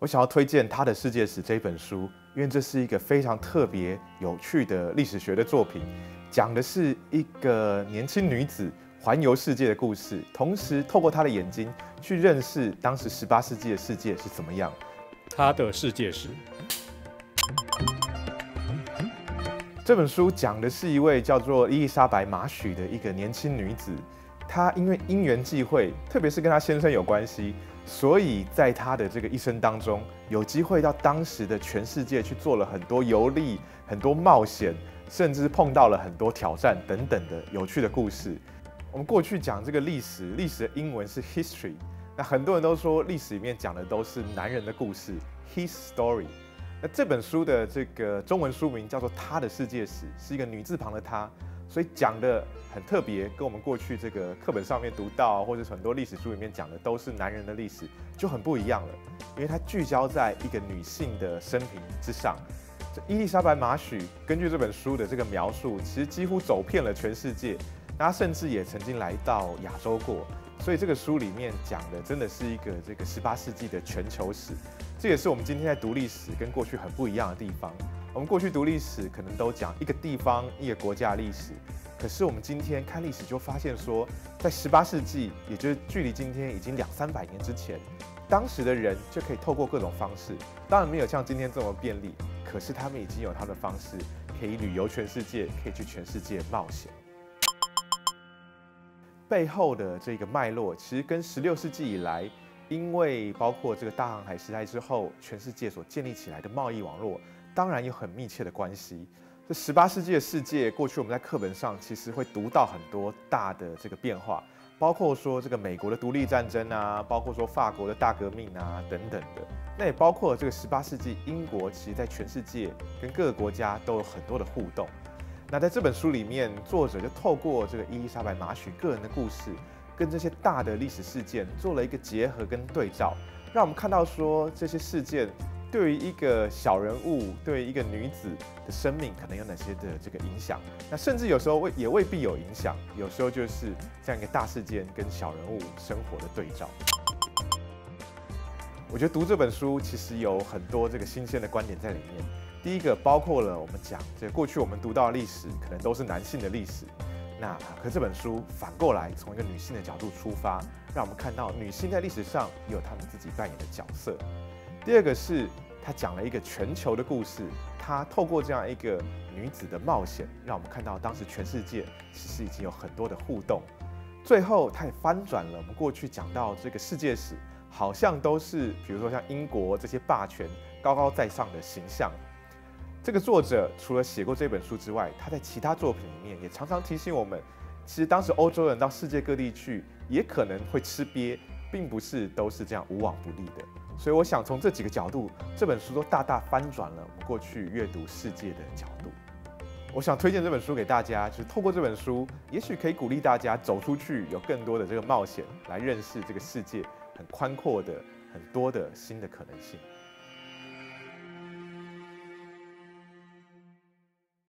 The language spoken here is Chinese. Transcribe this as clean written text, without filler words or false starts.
我想要推荐《他的世界史》这本书，因为这是一个非常特别、有趣的历史学的作品，讲的是一个年轻女子环游世界的故事，同时透过她的眼睛去认识当时18世纪的世界是怎么样。他的世界史。 这本书讲的是一位叫做伊丽莎白·马许的一个年轻女子，她因为因缘际会，特别是跟她先生有关系，所以在她的这个一生当中，有机会到当时的全世界去做了很多游历、很多冒险，甚至碰到了很多挑战等等的有趣的故事。我们过去讲这个历史，历史的英文是 history， 那很多人都说历史里面讲的都是男人的故事 ，his story。 那这本书的这个中文书名叫做《他的世界史》，是一个女字旁的她，所以讲的很特别，跟我们过去这个课本上面读到，或者很多历史书里面讲的都是男人的历史，就很不一样了。因为它聚焦在一个女性的生平之上。这伊丽莎白·马许根据这本书的这个描述，其实几乎走遍了全世界，她甚至也曾经来到亚洲过。 所以这个书里面讲的真的是一个这个18世纪的全球史，这也是我们今天在读历史跟过去很不一样的地方。我们过去读历史可能都讲一个地方、一个国家的历史，可是我们今天看历史就发现说，在18世纪，也就是距离今天已经200-300年之前，当时的人就可以透过各种方式，当然没有像今天这么便利，可是他们已经有他的方式，可以旅游全世界，可以去全世界冒险。 背后的这个脉络，其实跟16世纪以来，因为包括这个大航海时代之后，全世界所建立起来的贸易网络，当然有很密切的关系。这18世纪的世界，过去我们在课本上其实会读到很多大的这个变化，包括说这个美国的独立战争啊，包括说法国的大革命啊等等的。那也包括这个18世纪英国，其实在全世界跟各个国家都有很多的互动。 那在这本书里面，作者就透过这个伊丽莎白·马许个人的故事，跟这些大的历史事件做了一个结合跟对照，让我们看到说这些事件对于一个小人物，对于一个女子的生命可能有哪些的这个影响。那甚至有时候也未必有影响，有时候就是这样一个大事件跟小人物生活的对照。我觉得读这本书其实有很多这个新鲜的观点在里面。 第一个包括了我们讲，这过去我们读到的历史可能都是男性的历史，那可这本书反过来从一个女性的角度出发，让我们看到女性在历史上也有她们自己扮演的角色。第二个是她讲了一个全球的故事，她透过这样一个女子的冒险，让我们看到当时全世界其实已经有很多的互动。最后，她也翻转了我们过去讲到这个世界史，好像都是比如说像英国这些霸权高高在上的形象。 这个作者除了写过这本书之外，他在其他作品里面也常常提醒我们，其实当时欧洲人到世界各地去，也可能会吃瘪，并不是都是这样无往不利的。所以我想从这几个角度，这本书都大大翻转了我们过去阅读世界的角度。我想推荐这本书给大家，就是透过这本书，也许可以鼓励大家走出去，有更多的这个冒险，来认识这个世界很宽阔的、很多的新的可能性。